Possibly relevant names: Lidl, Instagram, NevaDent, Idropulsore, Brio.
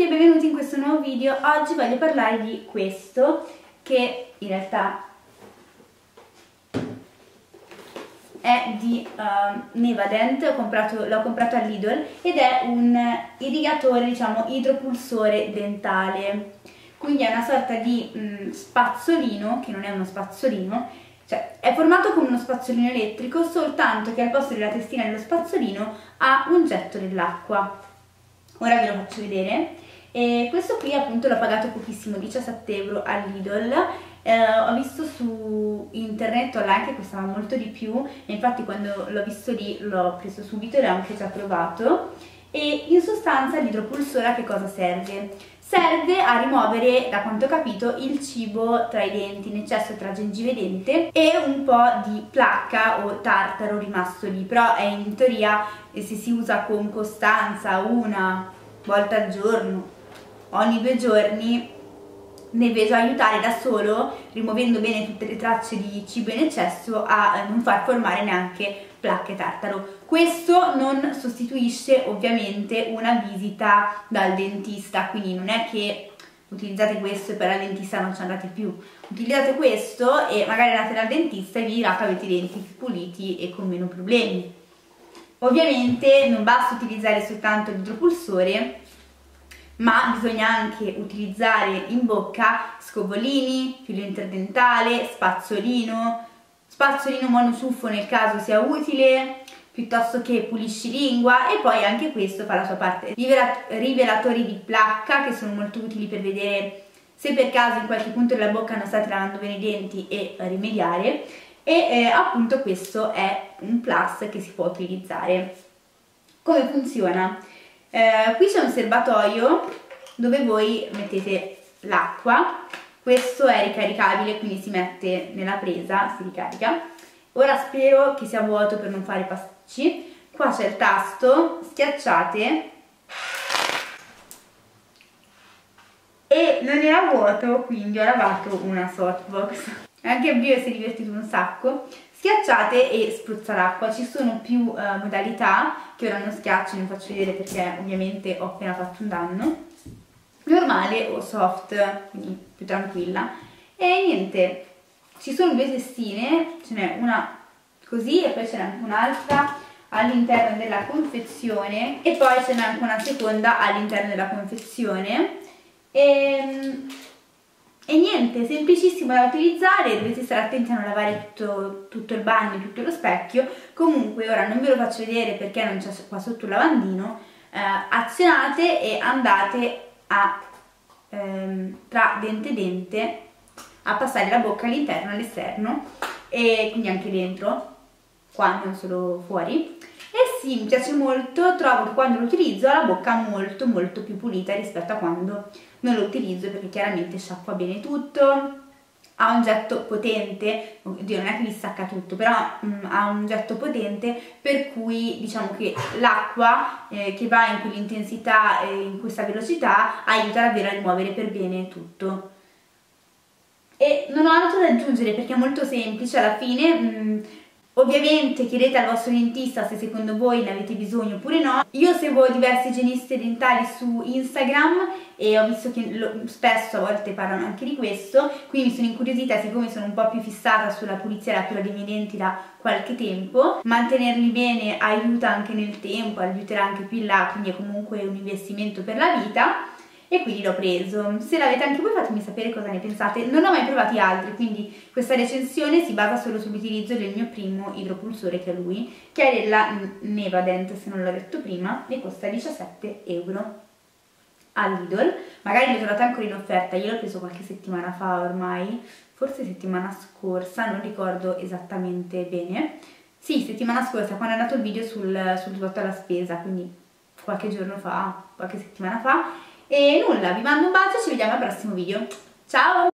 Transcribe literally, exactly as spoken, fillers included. tutti e benvenuti in questo nuovo video. Oggi voglio parlare di questo, che in realtà è di uh, NevaDent, l'ho comprato, l'ho comprato al Lidl, ed è un irrigatore, diciamo, idropulsore dentale. Quindi è una sorta di mh, spazzolino, che non è uno spazzolino, cioè è formato come uno spazzolino elettrico, soltanto che al posto della testina dello spazzolino ha un getto dell'acqua. Ora ve lo faccio vedere. E questo qui appunto l'ho pagato pochissimo, diciassette euro al Lidl. Eh, ho visto su internet online che costava molto di più, e infatti quando l'ho visto lì l'ho preso subito e l'ho anche già provato. E in sostanza l'idropulsore a che cosa serve? Serve a rimuovere, da quanto ho capito, il cibo tra i denti, in eccesso tra gengive e dente, e un po' di placca o tartaro rimasto lì. Però è in teoria, se si usa con costanza una volta al giorno, ogni due giorni, ne vedo aiutare da solo, rimuovendo bene tutte le tracce di cibo in eccesso, a non far formare neanche placche tartaro. Questo non sostituisce ovviamente una visita dal dentista, quindi non è che utilizzate questo e poi al dentista non ci andate più. Utilizzate questo e magari andate dal dentista e vi dirà che avete i denti più puliti e con meno problemi. Ovviamente non basta utilizzare soltanto l'idropulsore, ma bisogna anche utilizzare in bocca scovolini, filo interdentale, spazzolino, spazzolino monosuffo nel caso sia utile, piuttosto che puliscilingua, e poi anche questo fa la sua parte. Rivelatori di placca, che sono molto utili per vedere se per caso in qualche punto della bocca non state lavando bene i denti e rimediare, e eh, appunto questo è un plus che si può utilizzare. Come funziona? Eh, qui c'è un serbatoio dove voi mettete l'acqua, questo è ricaricabile, quindi si mette nella presa, si ricarica. Ora spero che sia vuoto per non fare pasticci. Qua c'è il tasto, schiacciate e non era vuoto, quindi ho lavato una softbox. Anche Brio si è divertito un sacco. Schiacciate e spruzza l'acqua. Ci sono più uh, modalità che ora non schiaccio, non faccio vedere perché ovviamente ho appena fatto un danno. Normale o soft, quindi più tranquilla. E niente, ci sono due testine, ce n'è una così e poi ce n'è anche un'altra all'interno della confezione, e poi ce n'è anche una seconda all'interno della confezione. E, e niente, semplicissimo da utilizzare, dovete stare attenti a non lavare tutto, tutto il bagno, tutto lo specchio. Comunque ora non ve lo faccio vedere perché non c'è qua sotto il lavandino. eh, azionate e andate a ehm, tra dente e dente a passare la bocca all'interno, all'esterno, e quindi anche dentro, qua, non solo fuori. E sì, mi piace molto, trovo che quando lo utilizzo ho la bocca molto molto più pulita rispetto a quando non lo utilizzo, perché chiaramente sciacqua bene tutto, ha un getto potente. Oddio, non è che mi stacca tutto, però mh, ha un getto potente, per cui diciamo che l'acqua eh, che va in quell'intensità e eh, in questa velocità aiuta davvero a rimuovere per bene tutto. E non ho altro da aggiungere perché è molto semplice alla fine. Mh, Ovviamente chiedete al vostro dentista se secondo voi ne avete bisogno oppure no. Io seguo diversi igienisti dentali su Instagram e ho visto che lo, spesso a volte parlano anche di questo, quindi mi sono incuriosita, siccome sono un po' più fissata sulla pulizia e la cura dei miei denti da qualche tempo. Mantenerli bene aiuta anche nel tempo, aiuterà anche più in là, quindi è comunque un investimento per la vita. E quindi l'ho preso. Se l'avete anche voi fatemi sapere cosa ne pensate. Non ho mai provati altri, quindi questa recensione si basa solo sull'utilizzo del mio primo idropulsore, che è lui, che è della NevaDent, se non l'ho detto prima, e costa diciassette euro al Lidl. Magari l'ho trovata ancora in offerta, io l'ho preso qualche settimana fa ormai, forse settimana scorsa, non ricordo esattamente bene. Sì, settimana scorsa, quando è andato il video sul, sul sbotto alla spesa, quindi qualche giorno fa, qualche settimana fa. E nulla, vi mando un bacio e ci vediamo al prossimo video. Ciao!